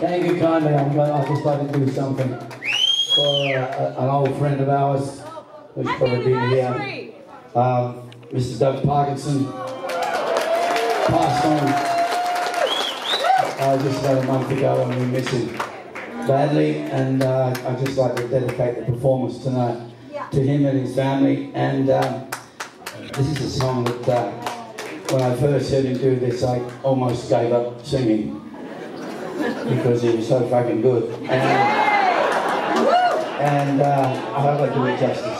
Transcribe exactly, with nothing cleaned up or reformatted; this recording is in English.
Thank you, Conway. I'd just like to do something for uh, an old friend of ours. Which Happy anniversary! Here. Um, Mister Doug Parkinson passed on uh, just about a month ago, and we miss him badly. And uh, I'd just like to dedicate the performance tonight to him and his family. And um, this is a song that uh, when I first heard him do this, I almost gave up singing. Because he was so fucking good. And, and uh, I hope I do it justice.